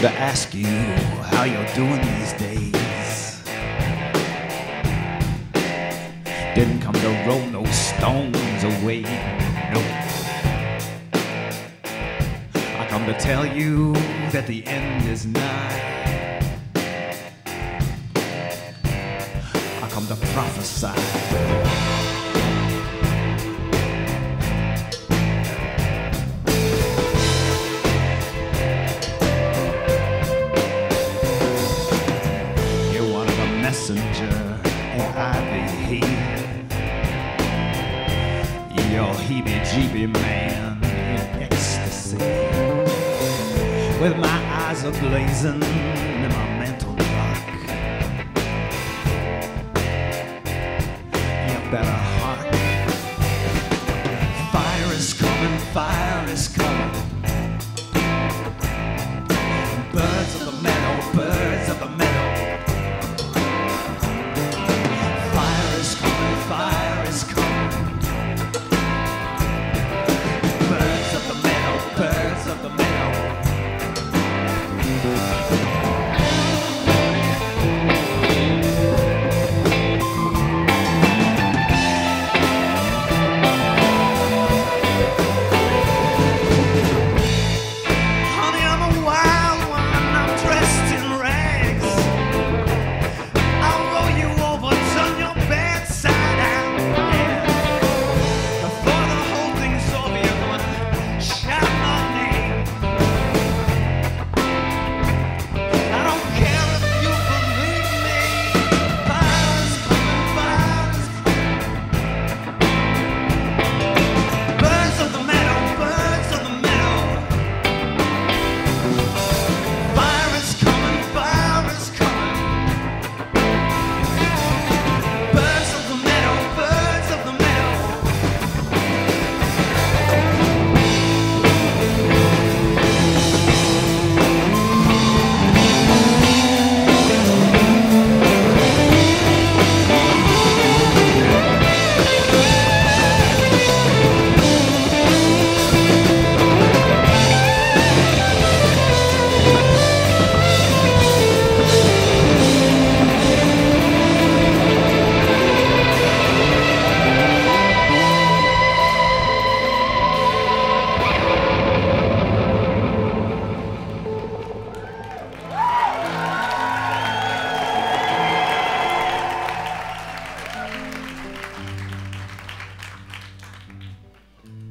wanted to ask you how you're doing these days. Didn't come to roll no stones away, no. I come to tell you that the end is nigh. I come to prophesy. Messenger, and I behave. Your heebie-jeebie man in ecstasy, with my eyes ablazing and my mental lock. You better hark. Fire is coming, fire is coming. Birds of the meadow, birds of the meadow.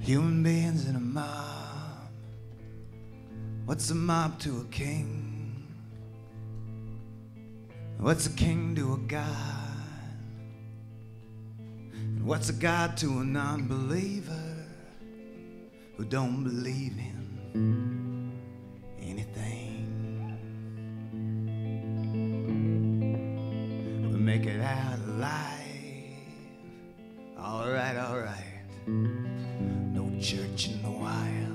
Human beings in a mob. What's a mob to a king? What's a king to a god? And what's a god to a non-believer who don't believe in anything? We make it out alive. All right, all right. Church in the wild,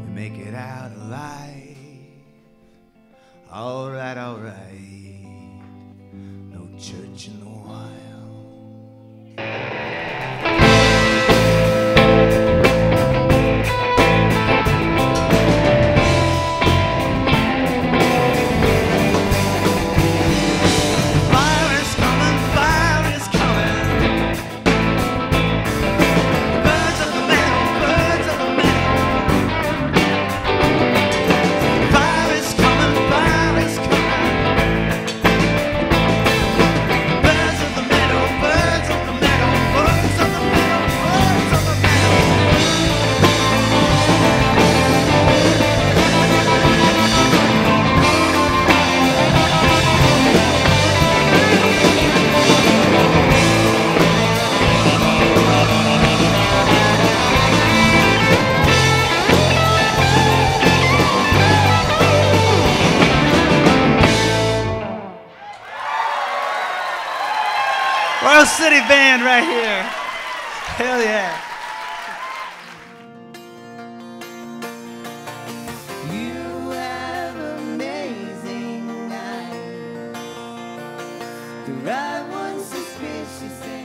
we make it out alive. All right, all right. No church in the wild. World City Band right here. Hell yeah. You have amazing eyes. The right one's suspicious.